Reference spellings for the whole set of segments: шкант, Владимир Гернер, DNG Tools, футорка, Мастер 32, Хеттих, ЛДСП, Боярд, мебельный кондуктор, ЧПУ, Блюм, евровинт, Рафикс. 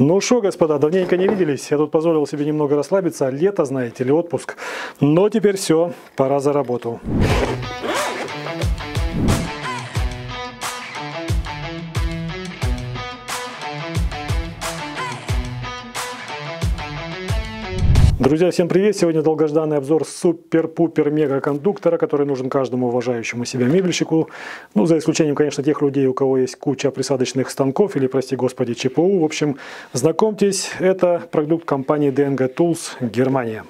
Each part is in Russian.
Ну что, господа, давненько не виделись. Я тут позволил себе немного расслабиться. Лето, знаете ли, отпуск. Но теперь все, пора за работу. Друзья, всем привет! Сегодня долгожданный обзор супер-пупер-мега-кондуктора, который нужен каждому уважающему себя мебельщику. Ну, за исключением, конечно, тех людей, у кого есть куча присадочных станков или, прости господи, ЧПУ. В общем, знакомьтесь, это продукт компании DNG Tools, Германия.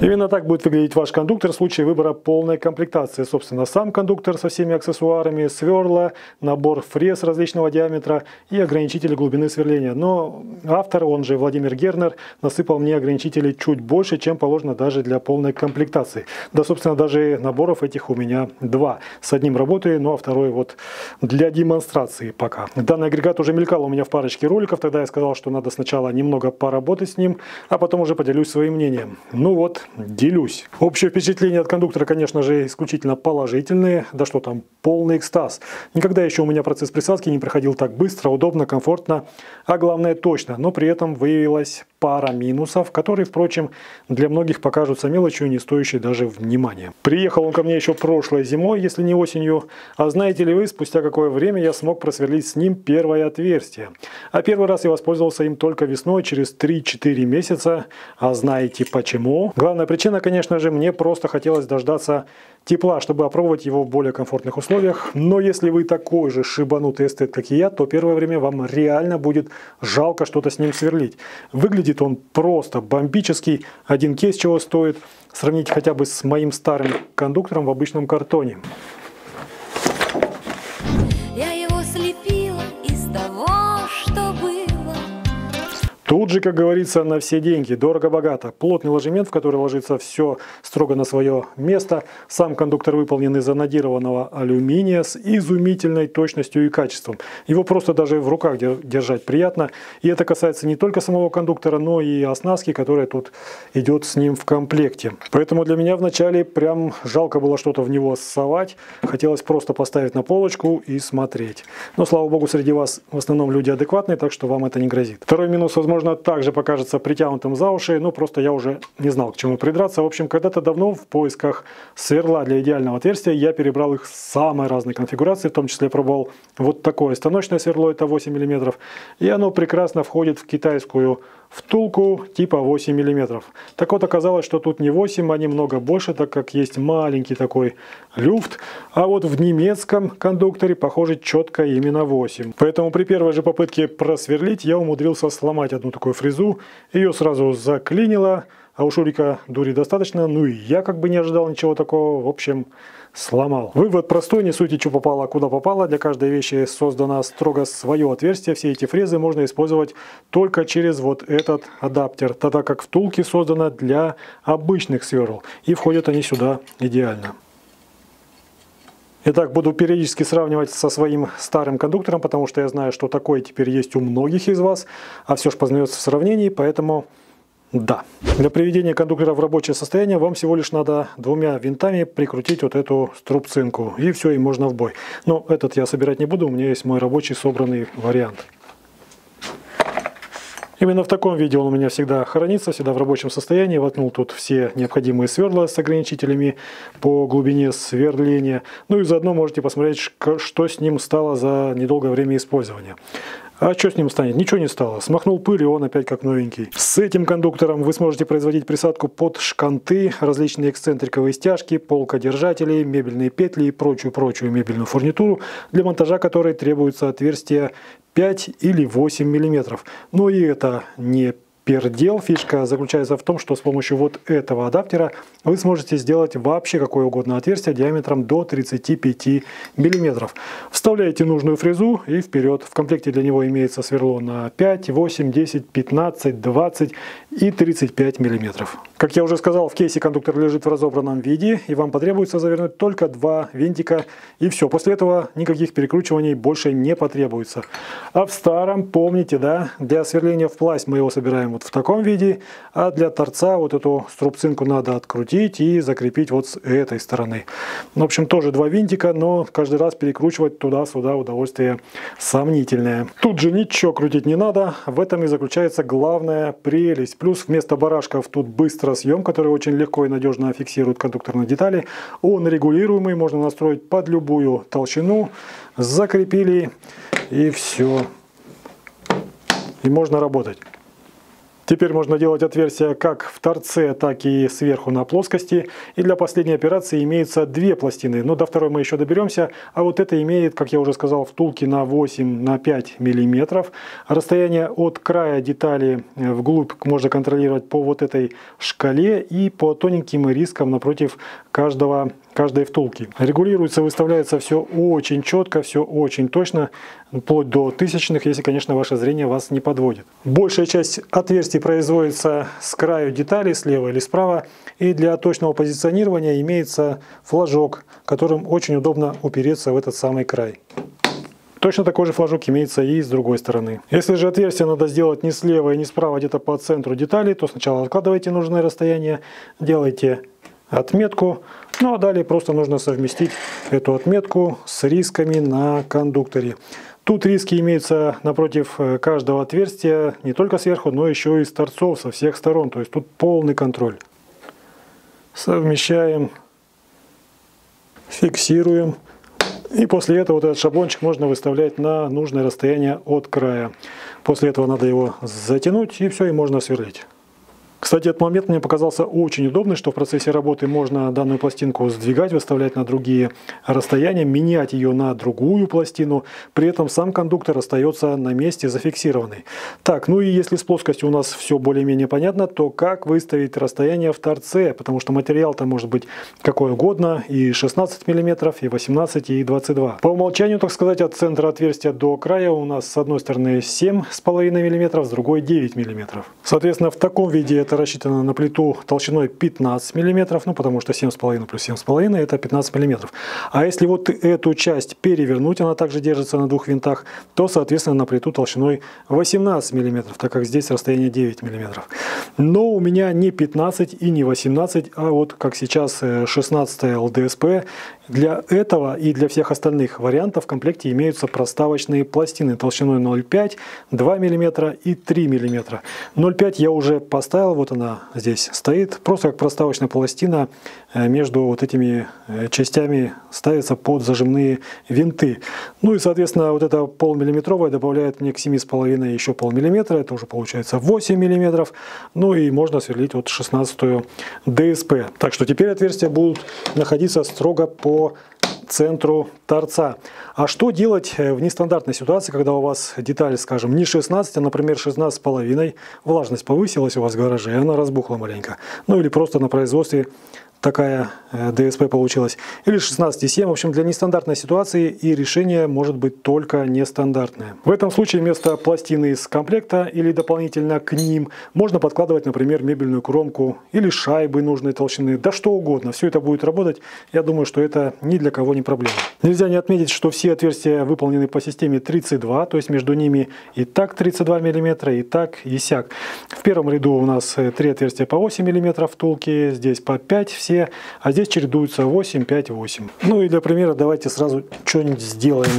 Именно так будет выглядеть ваш кондуктор в случае выбора полной комплектации. Собственно, сам кондуктор со всеми аксессуарами, сверла, набор фрез различного диаметра и ограничители глубины сверления. Но автор, он же Владимир Гернер, насыпал мне ограничителей чуть больше, чем положено даже для полной комплектации. Да, собственно, даже наборов этих у меня два. С одним работаю, ну а второй вот для демонстрации пока. Данный агрегат уже мелькал у меня в парочке роликов. Тогда я сказал, что надо сначала немного поработать с ним, а потом уже поделюсь своим мнением. Ну вот, делюсь. Общее впечатление от кондуктора, конечно же, исключительно положительные. Да что там, полный экстаз. Никогда еще у меня процесс присадки не проходил так быстро, удобно, комфортно, а главное точно. Но при этом выявилась пара минусов, которые, впрочем, для многих покажутся мелочью, не стоящей даже внимания. Приехал он ко мне еще прошлой зимой, если не осенью. А знаете ли вы, спустя какое время я смог просверлить с ним первое отверстие. А первый раз я воспользовался им только весной, через 3-4 месяца. А знаете почему? Главное, причина, конечно же, мне просто хотелось дождаться тепла, чтобы опробовать его в более комфортных условиях. Но если вы такой же шибанутый эстет, как и я, то первое время вам реально будет жалко что-то с ним сверлить. Выглядит он просто бомбический. Один кейс чего стоит. Сравнить хотя бы с моим старым кондуктором в обычном картоне. Я его слепила из того, что было. Тут же, как говорится, на все деньги, дорого-богато. Плотный ложемент, в который ложится все строго на свое место. Сам кондуктор выполнен из анодированного алюминия с изумительной точностью и качеством. Его просто даже в руках держать приятно. И это касается не только самого кондуктора, но и оснастки, которая тут идет с ним в комплекте. Поэтому для меня вначале прям жалко было что-то в него совать. Хотелось просто поставить на полочку и смотреть. Но, слава богу, среди вас в основном люди адекватные, так что вам это не грозит. Второй минус, возможно, также покажется притянутым за уши, но просто я уже не знал, к чему придраться. В общем, когда-то давно в поисках сверла для идеального отверстия я перебрал их в самые разные конфигурации, в том числе пробовал вот такое станочное сверло, это 8 мм, и оно прекрасно входит в китайскую втулку типа 8 мм. Так вот, оказалось, что тут не 8, а немного больше, так как есть маленький такой люфт, а вот в немецком кондукторе, похоже, четко именно 8. Поэтому при первой же попытке просверлить я умудрился сломать одну такую фрезу, ее сразу заклинило, а у Шурика дури достаточно, ну и я как бы не ожидал ничего такого, в общем, сломал. Вывод простой, не суйте, что попало, куда попало, для каждой вещи создано строго свое отверстие, все эти фрезы можно использовать только через вот этот адаптер, тогда как втулки созданы для обычных сверл, и входят они сюда идеально. Итак, буду периодически сравнивать со своим старым кондуктором, потому что я знаю, что такое теперь есть у многих из вас, а все же познается в сравнении, поэтому да. Для приведения кондуктора в рабочее состояние вам всего лишь надо двумя винтами прикрутить вот эту струбцинку, и все, и можно в бой. Но этот я собирать не буду, у меня есть мой рабочий собранный вариант. Именно в таком виде он у меня всегда хранится, всегда в рабочем состоянии. Воткнул тут все необходимые сверла с ограничителями по глубине сверления. Ну и заодно можете посмотреть, что с ним стало за недолгое время использования. А что с ним станет? Ничего не стало. Смахнул пыль, и он опять как новенький. С этим кондуктором вы сможете производить присадку под шканты, различные эксцентриковые стяжки, полкодержатели, мебельные петли и прочую мебельную фурнитуру, для монтажа которой требуется отверстие 5 или 8 мм. Но и это не пердел. Фишка заключается в том, что с помощью вот этого адаптера вы сможете сделать вообще какое угодно отверстие диаметром до 35 мм. Вставляете нужную фрезу и вперед. В комплекте для него имеется сверло на 5, 8, 10, 15, 20 и 35 мм. Как я уже сказал, в кейсе кондуктор лежит в разобранном виде, и вам потребуется завернуть только два винтика, и все. После этого никаких перекручиваний больше не потребуется. А в старом, помните, да, для сверления впласть мы его собираем вот в таком виде, а для торца вот эту струбцинку надо открутить и закрепить вот с этой стороны. В общем, тоже два винтика, но каждый раз перекручивать туда-сюда удовольствие сомнительное. Тут же ничего крутить не надо, в этом и заключается главная прелесть. Плюс вместо барашков тут быстро съем, который очень легко и надежно фиксирует кондукторные детали. Он регулируемый, можно настроить под любую толщину. Закрепили, и все. И можно работать. Теперь можно делать отверстия как в торце, так и сверху на плоскости. И для последней операции имеются две пластины. Но до второй мы еще доберемся. А вот это имеет, как я уже сказал, втулки на 8 на 5 мм. Расстояние от края детали вглубь можно контролировать по вот этой шкале и по тоненьким рискам напротив каждой втулки. Регулируется, выставляется все очень четко, все очень точно, вплоть до тысячных, если, конечно, ваше зрение вас не подводит. Большая часть отверстий производится с краю детали, слева или справа, и для точного позиционирования имеется флажок, которым очень удобно упереться в этот самый край. Точно такой же флажок имеется и с другой стороны. Если же отверстие надо сделать не слева и не справа, где-то по центру детали, то сначала откладывайте нужное расстояние, делайте отметку, ну а далее просто нужно совместить эту отметку с рисками на кондукторе. Тут риски имеются напротив каждого отверстия, не только сверху, но еще и с торцов, со всех сторон, то есть тут полный контроль. Совмещаем, фиксируем, и после этого вот этот шаблончик можно выставлять на нужное расстояние от края. После этого надо его затянуть, и все, и можно сверлить. Кстати, этот момент мне показался очень удобный, что в процессе работы можно данную пластинку сдвигать, выставлять на другие расстояния, менять ее на другую пластину, при этом сам кондуктор остается на месте зафиксированный. Так, ну и если с плоскостью у нас все более-менее понятно, то как выставить расстояние в торце, потому что материал-то может быть какой угодно, и 16 мм, и 18, и 22. По умолчанию, так сказать, от центра отверстия до края у нас с одной стороны 7,5 мм, с другой 9 мм. Соответственно, в таком виде это рассчитано на плиту толщиной 15 мм, ну потому что 7,5 плюс 7,5 это 15 мм. А если вот эту часть перевернуть, она также держится на двух винтах, то соответственно на плиту толщиной 18 мм, так как здесь расстояние 9 мм. Но у меня не 15 и не 18, а вот как сейчас 16 ЛДСП. Для этого и для всех остальных вариантов в комплекте имеются проставочные пластины толщиной 0,5, 2 мм и 3 мм. 0,5 я уже поставил, вот она здесь стоит, просто как проставочная пластина между вот этими частями ставятся под зажимные винты. Ну и соответственно вот эта полмиллиметровая добавляет мне к 7,5 еще полмиллиметра, это уже получается 8 мм. Ну и можно сверлить вот 16-ю ДСП. Так что теперь отверстия будут находиться строго по центру торца. А что делать в нестандартной ситуации, когда у вас деталь, скажем, не 16, а, например, 16,5, влажность повысилась у вас в гараже, и она разбухла маленько. Ну или просто на производстве такая ДСП получилась. Или 16,7. В общем, для нестандартной ситуации и решение может быть только нестандартное. В этом случае вместо пластины из комплекта или дополнительно к ним можно подкладывать, например, мебельную кромку или шайбы нужной толщины. Да что угодно. Все это будет работать. Я думаю, что это ни для кого не проблема. Нельзя не отметить, что все отверстия выполнены по системе 32. То есть между ними и так 32 мм, и так, и сяк. В первом ряду у нас 3 отверстия по 8 мм втулки. Здесь по 5 все. А здесь чередуются 8, 5, 8. Ну и для примера давайте сразу что-нибудь сделаем.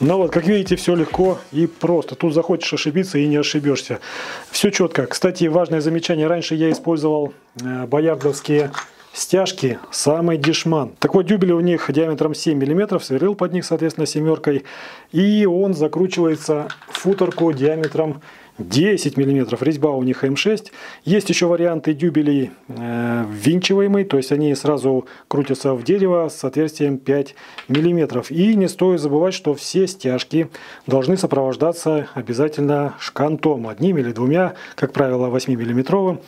Но вот, как видите, все легко и просто. Тут захочешь ошибиться и не ошибешься. Все четко. Кстати, важное замечание. Раньше я использовал боярдовские стяжки, самый дешман. Так вот, дюбель у них диаметром 7 мм, сверлил под них, соответственно, семеркой. И он закручивается в футорку диаметром 10 мм. Резьба у них М6. Есть еще варианты дюбелей ввинчиваемые, то есть они сразу крутятся в дерево с отверстием 5 мм. И не стоит забывать, что все стяжки должны сопровождаться обязательно шкантом, одним или двумя, как правило, 8-миллиметровым.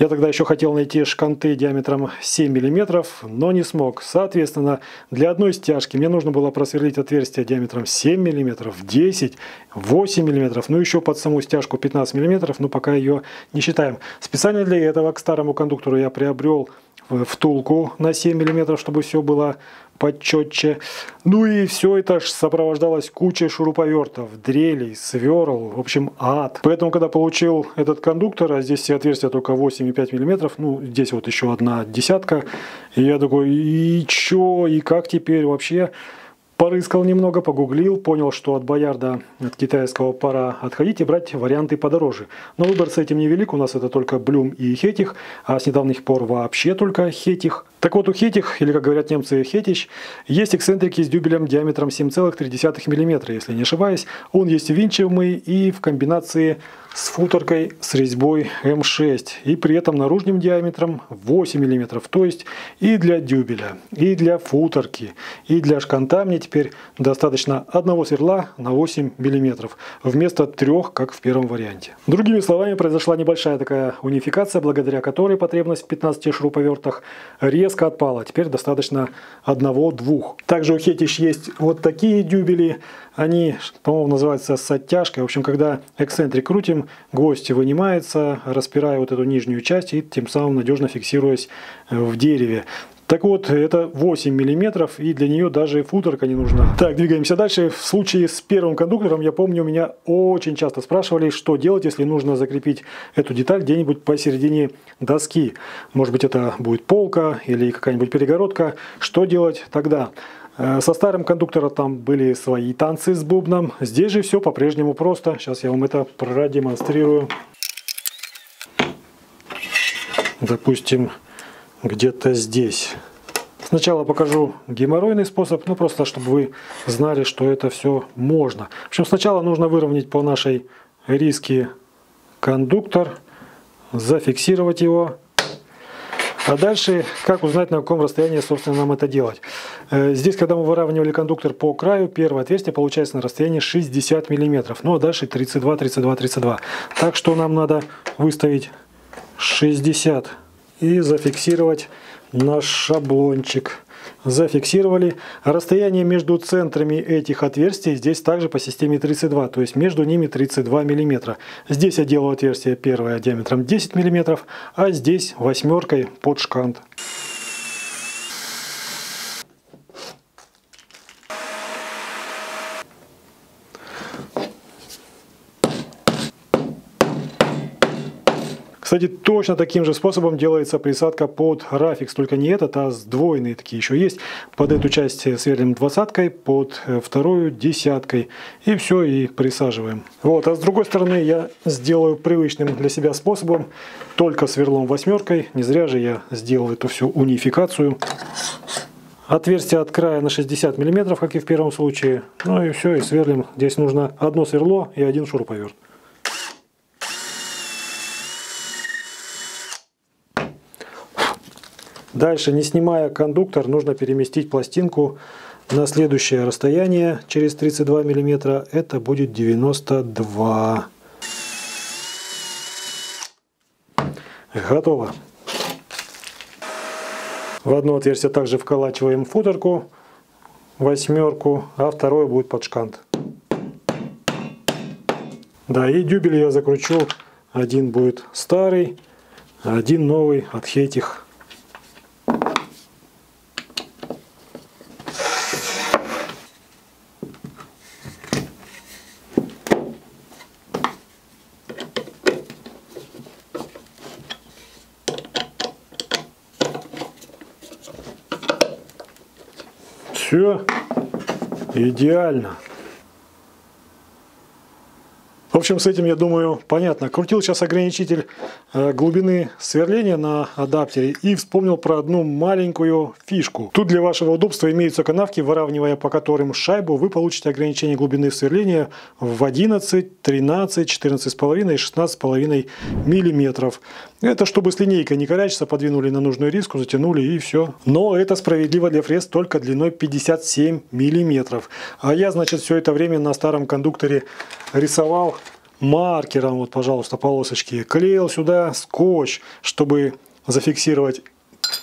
Я тогда еще хотел найти шканты диаметром 7 мм, но не смог. Соответственно, для одной стяжки мне нужно было просверлить отверстие диаметром 7 мм, 10, 8 мм, ну еще под саму стяжку 15 мм, но пока ее не считаем. Специально для этого к старому кондуктору я приобрел втулку на 7 мм, чтобы все было почетче. Ну и все это сопровождалось кучей шуруповертов, дрелей, сверл, в общем, ад. Поэтому, когда получил этот кондуктор, а здесь все отверстия только 8,5 мм, ну, здесь вот еще одна десятка, и я такой, и чё, и как теперь вообще? Порыскал немного, погуглил, понял, что от боярда, от китайского пора отходить и брать варианты подороже. Но выбор с этим невелик, у нас это только Блюм и Хеттих, а с недавних пор вообще только Хеттих. Так вот, у Хеттих, или как говорят немцы, Хеттич, есть эксцентрики с дюбелем диаметром 7,3 мм, если не ошибаюсь. Он есть винчиваемый и в комбинации с футоркой с резьбой М6. И при этом наружным диаметром 8 мм. То есть и для дюбеля, и для футорки, и для шканта мне теперь достаточно одного сверла на 8 мм. Вместо 3, как в первом варианте. Другими словами, произошла небольшая такая унификация, благодаря которой потребность в 15 шуруповертах резко отпала. Теперь достаточно 1-2. Также у Хеттич есть вот такие дюбели. Они, по-моему, называются с оттяжкой. В общем, когда эксцентрик крутим, гвоздь вынимается, распирая вот эту нижнюю часть и тем самым надежно фиксируясь в дереве. Так вот, это 8 мм, и для нее даже футорка не нужна. Так, двигаемся дальше. В случае с первым кондуктором, я помню, меня очень часто спрашивали, что делать, если нужно закрепить эту деталь где-нибудь посередине доски. Может быть, это будет полка или какая-нибудь перегородка. Что делать тогда? Со старым кондуктором там были свои танцы с бубном. Здесь же все по-прежнему просто. Сейчас я вам это продемонстрирую. Допустим, где-то здесь. Сначала покажу геморройный способ, ну просто чтобы вы знали, что это все можно. В общем, сначала нужно выровнять по нашей риске кондуктор, зафиксировать его. А дальше, как узнать, на каком расстоянии, собственно, нам это делать. Здесь, когда мы выравнивали кондуктор по краю, первое отверстие получается на расстоянии 60 мм. Ну, а дальше 32, 32, 32. Так что нам надо выставить 60 и зафиксировать наш шаблончик. Зафиксировали. Расстояние между центрами этих отверстий здесь также по системе 32, то есть между ними 32 мм. Здесь я делаю отверстие первое диаметром 10 мм, а здесь 8 под шкант. Кстати, точно таким же способом делается присадка под рафикс, только не этот, а сдвоенные такие еще есть. Под эту часть сверлим 20-кой, под вторую 10-кой. И все, и присаживаем. Вот, а с другой стороны я сделаю привычным для себя способом, только сверлом 8-кой. Не зря же я сделал эту всю унификацию. Отверстие от края на 60 мм, как и в первом случае. Ну и все, и сверлим. Здесь нужно одно сверло и один шуруповерт. Дальше, не снимая кондуктор, нужно переместить пластинку на следующее расстояние через 32 мм. Это будет 92. Готово. В одно отверстие также вколачиваем футорку, 8, а второе будет под шкант. Да, и дюбель я закручу. Один будет старый, один новый от Хеттих. Все идеально. общем, с этим, я думаю, понятно. Крутил сейчас ограничитель глубины сверления на адаптере и вспомнил про одну маленькую фишку. Тут для вашего удобства имеются канавки, выравнивая по которым шайбу, вы получите ограничение глубины сверления в 11, 13, 14,5 и 16,5 миллиметров. Это чтобы с линейкой не корячиться, подвинули на нужную риску, затянули и все. Но это справедливо для фрез только длиной 57 миллиметров. А я, значит, все это время на старом кондукторе рисовал маркером, вот, пожалуйста, полосочки. Клеил сюда скотч, чтобы зафиксировать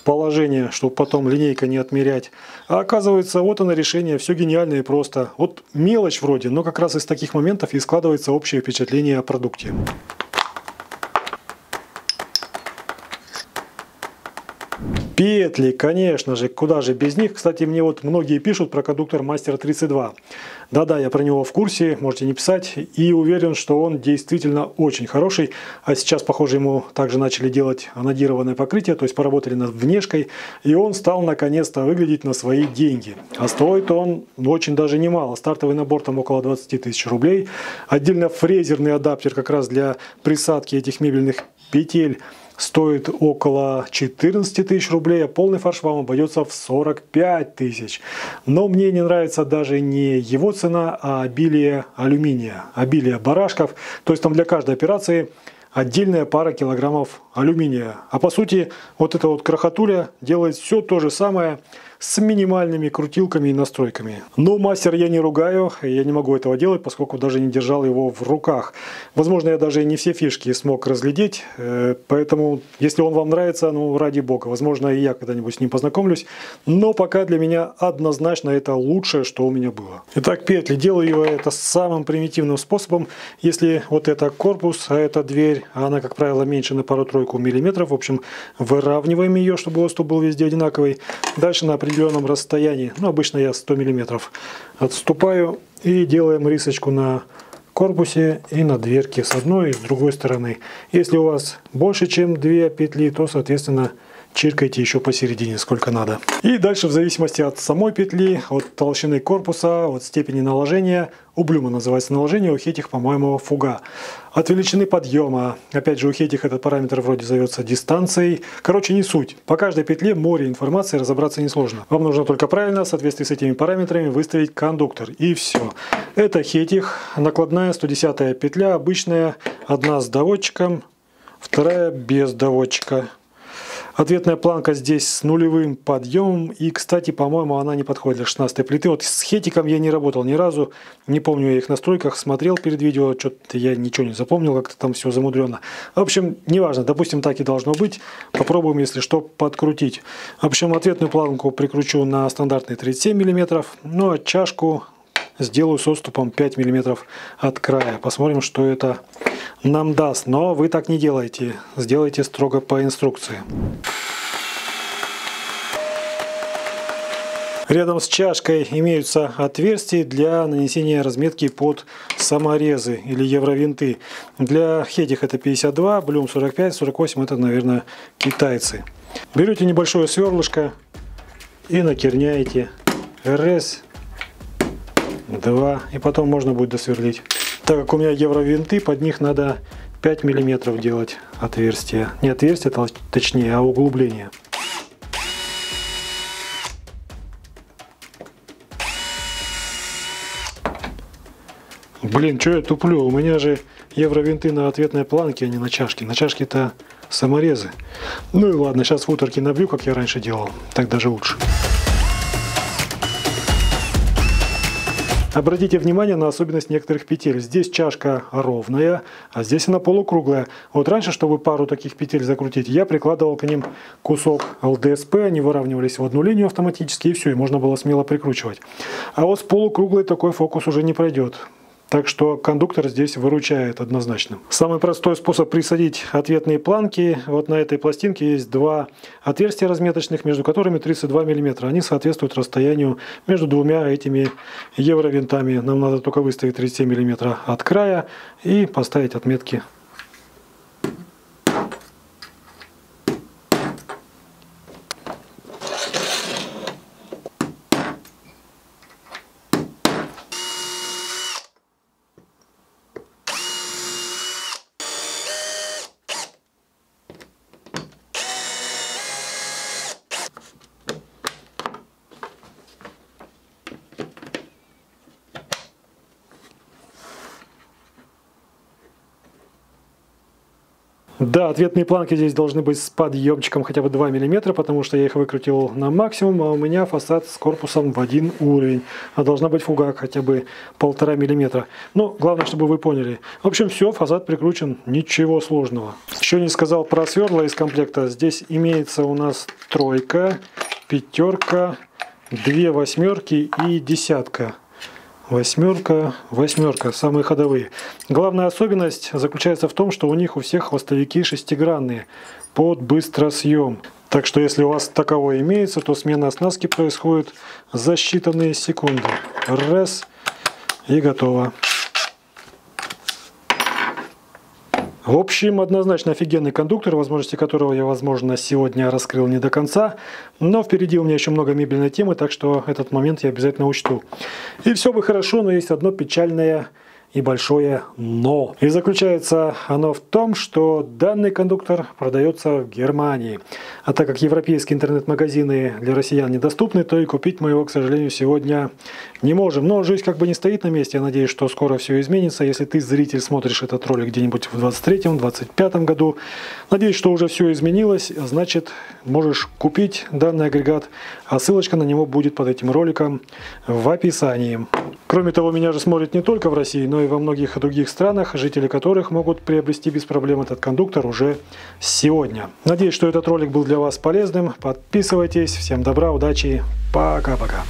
положение, чтобы потом линейка не отмерять. А оказывается, вот оно решение, все гениально и просто. Вот мелочь вроде, но как раз из таких моментов и складывается общее впечатление о продукте. Петли, конечно же, куда же без них. Кстати, мне вот многие пишут про кондуктор Мастер 32. Да-да, я про него в курсе, можете не писать. И уверен, что он действительно очень хороший. А сейчас, похоже, ему также начали делать анодированное покрытие, то есть поработали над внешкой. И он стал наконец-то выглядеть на свои деньги. А стоит он очень даже немало. Стартовый набор там около 20 тысяч рублей. Отдельно фрезерный адаптер как раз для присадки этих мебельных петель стоит около 14 тысяч рублей, а полный фарш вам обойдется в 45 тысяч. Но мне не нравится даже не его цена, а обилие алюминия, обилие барашков. То есть там для каждой операции отдельная пара килограммов алюминия. А по сути вот эта вот крохотуля делает все то же самое с минимальными крутилками и настройками. Но мастер я не ругаю, я не могу этого делать, поскольку даже не держал его в руках. Возможно, я даже не все фишки смог разглядеть, поэтому, если он вам нравится, ну, ради бога. Возможно, и я когда-нибудь с ним познакомлюсь, но пока для меня однозначно это лучшее, что у меня было. Итак, петли. Делаю я это самым примитивным способом. Если вот это корпус, а это дверь, она, как правило, меньше на пару-тройку миллиметров. В общем, выравниваем ее, чтобы отступ был везде одинаковый. Дальше на определенном расстоянии, ну, обычно я 100 миллиметров отступаю, и делаем рисочку на корпусе и на дверке с одной и с другой стороны. Если у вас больше, чем 2 петли, то, соответственно, чиркайте еще посередине, сколько надо. И дальше, в зависимости от самой петли, от толщины корпуса, от степени наложения, у Блюма называется наложение, у Хеттих, по-моему, фуга. От величины подъема, опять же, у Хеттих этот параметр вроде зовется дистанцией. Короче, не суть. По каждой петле море информации, разобраться несложно. Вам нужно только правильно, в соответствии с этими параметрами, выставить кондуктор. И все. Это Хеттих, накладная 110-я петля, обычная, одна с доводчиком, вторая без доводчика. Ответная планка здесь с нулевым подъемом. И, кстати, по-моему, она не подходит для 16-й плиты. Вот с Хеттиком я не работал ни разу. Не помню я их настройках. Смотрел перед видео, что-то я ничего не запомнил. Как-то там все замудрено. В общем, неважно. Допустим, так и должно быть. Попробуем, если что, подкрутить. В общем, ответную планку прикручу на стандартные 37 мм. Ну, а чашку сделаю с отступом 5 мм от края. Посмотрим, что это нам даст. Но вы так не делайте. Сделайте строго по инструкции. Рядом с чашкой имеются отверстия для нанесения разметки под саморезы или евровинты. Для Хеттих это 52, Блюм 45, 48 это, наверное, китайцы. Берете небольшое сверлышко и накирняете раз, два, и потом можно будет досверлить. Так как у меня евровинты, под них надо 5 мм делать отверстие. Не отверстие, точнее, а углубление. Блин, что я туплю? У меня же евровинты на ответной планке, а не на чашке. На чашке-то саморезы. Ну и ладно, сейчас футерки набью, как я раньше делал. Так даже лучше. Обратите внимание на особенность некоторых петель. Здесь чашка ровная, а здесь она полукруглая. Вот раньше, чтобы пару таких петель закрутить, я прикладывал к ним кусок ЛДСП, они выравнивались в одну линию автоматически, и все, и можно было смело прикручивать. А вот с полукруглой такой фокус уже не пройдет. Так что кондуктор здесь выручает однозначно. Самый простой способ присадить ответные планки. Вот на этой пластинке есть 2 отверстия разметочных, между которыми 32 мм. Они соответствуют расстоянию между двумя этими евровинтами. Нам надо только выставить 37 мм от края и поставить отметки. Да, ответные планки здесь должны быть с подъемчиком хотя бы 2 мм, потому что я их выкрутил на максимум, а у меня фасад с корпусом в один уровень. А должна быть фуга хотя бы 1,5 мм. Ну, главное, чтобы вы поняли. В общем, все, фасад прикручен, ничего сложного. Еще не сказал про сверла из комплекта. Здесь имеется у нас 3, 5, 2 8 и 10. 8, 8, самые ходовые. Главная особенность заключается в том, что у них у всех хвостовики шестигранные под быстросъем. Так что если у вас таковое имеется, то смена оснастки происходит за считанные секунды. Раз и готово. В общем, однозначно офигенный кондуктор, возможности которого я, возможно, сегодня раскрыл не до конца. Но впереди у меня еще много мебельной темы, так что этот момент я обязательно учту. И все бы хорошо, но есть одно печальное и большое но. И заключается оно в том, что данный кондуктор продается в Германии. А так как европейские интернет-магазины для россиян недоступны, то и купить мы его, к сожалению, сегодня не можем. Но жизнь как бы не стоит на месте. Я надеюсь, что скоро все изменится. Если ты, зритель, смотришь этот ролик где-нибудь в 23-25 году, надеюсь, что уже все изменилось. Значит, можешь купить данный агрегат, а ссылочка на него будет под этим роликом в описании. Кроме того, меня же смотрят не только в России, но и во многих других странах, жители которых могут приобрести без проблем этот кондуктор уже сегодня. Надеюсь, что этот ролик был для вас полезным. Подписывайтесь. Всем добра, удачи. Пока-пока.